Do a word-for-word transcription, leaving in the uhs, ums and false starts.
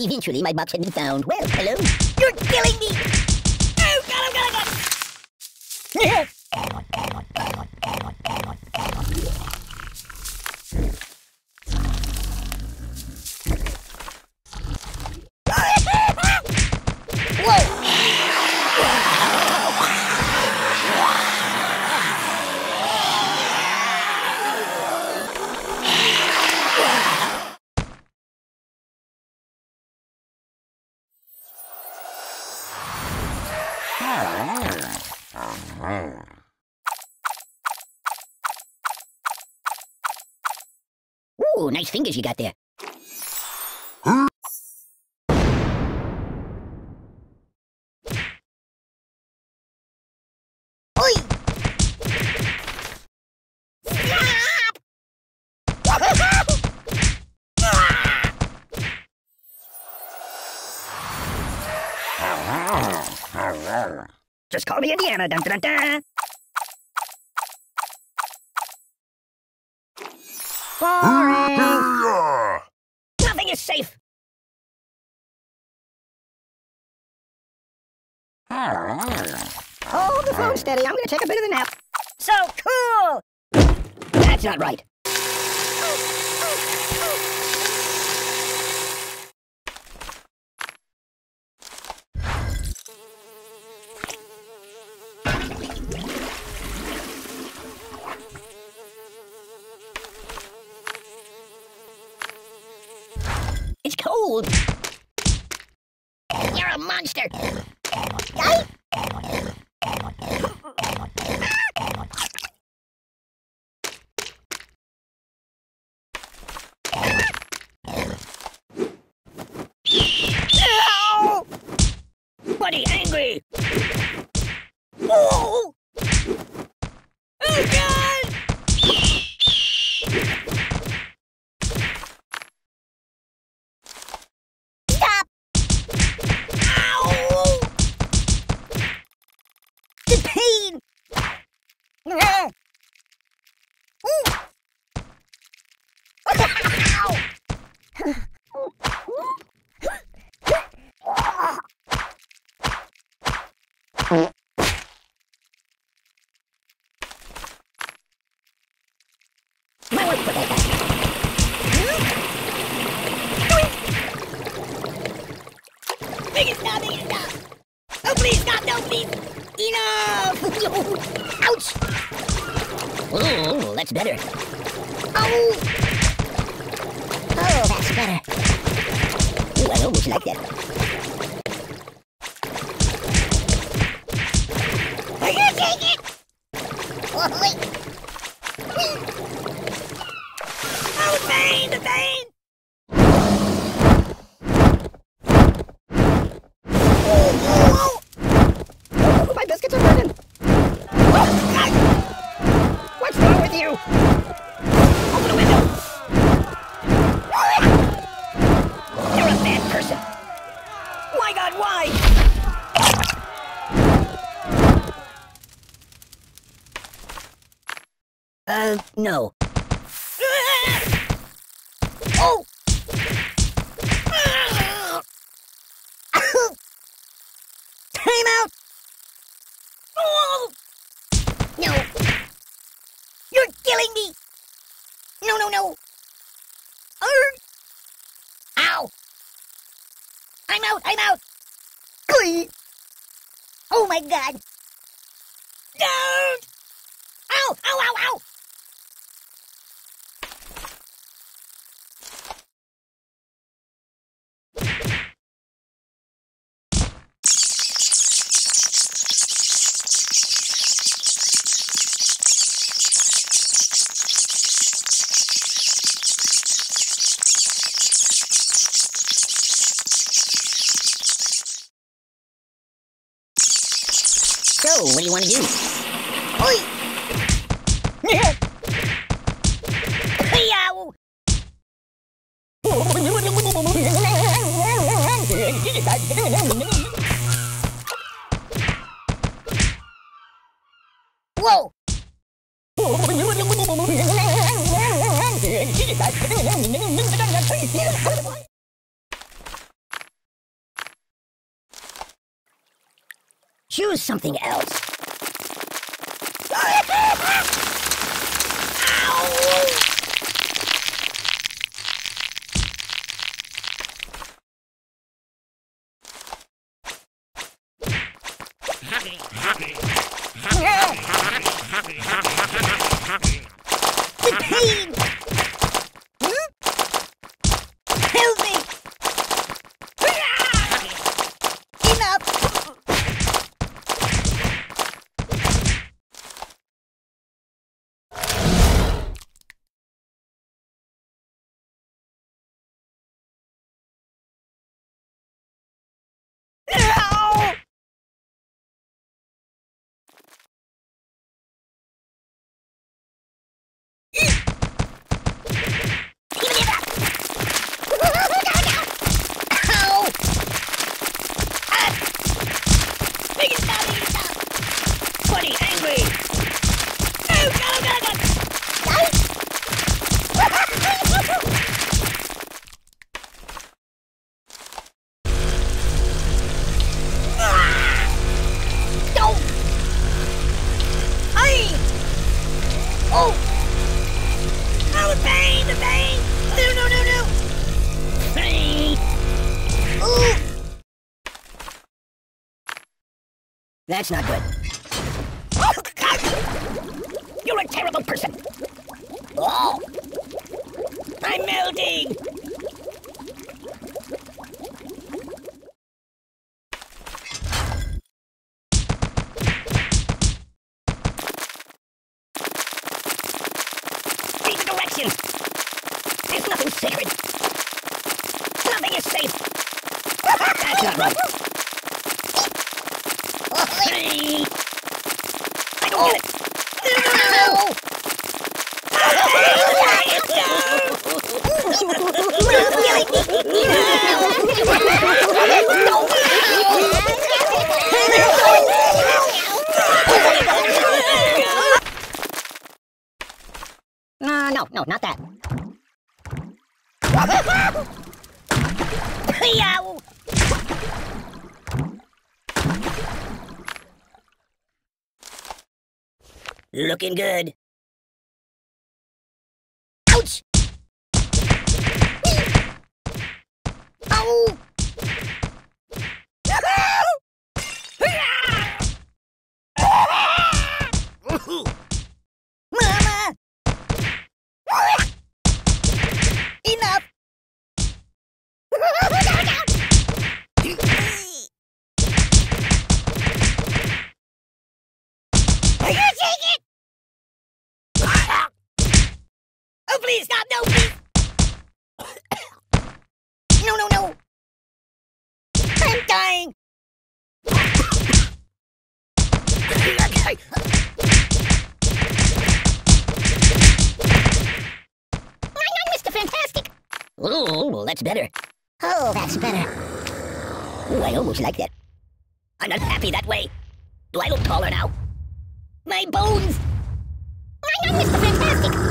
Eventually, my box had been found. Well, hello? You're killing me! Oh, God, I'm gonna get... Ooh, nice fingers you got there. Huh? Oi! Just call me Indiana, dun dun dun. Boring! Nothing is safe! Hold the phone steady, I'm gonna take a bit of a nap. So cool! That's not right. It's cold. You're a monster. Right? No! Buddy, angry. Oh! Oh, God! Stop, stop. Oh, please, stop, no, please. Enough. Ouch. Oh, that's better. Oh. Oh, that's better. Oh, I almost like that. Are you taking it? Oh, wait. Oh, pain, the pain. Uh, no. Oh! Time out! Oh! No. You're killing me! No, no, no! Ow! I'm out, I'm out! Oh my God! Don't! Ow, ow, ow, ow! So, what do you want to do? Oi! Yow! Whoa! Choose something else. Ow! That's not good. Oh, God. You're a terrible person. Oh. I'm melting. See the directions. There's nothing sacred. Nothing is safe. That's not right. I don't get it! No, no, no, not that. Looking good. Ouch! Ow! Mama! Enough! Are you taking it? Oh, please, stop, no, please! No, no, no! I'm dying! I'm Mister Fantastic! Oh, well, that's better. Oh, that's better. Ooh, I almost like that. I'm not happy that way. Do I look taller now? My bones! I'm Mister Fantastic!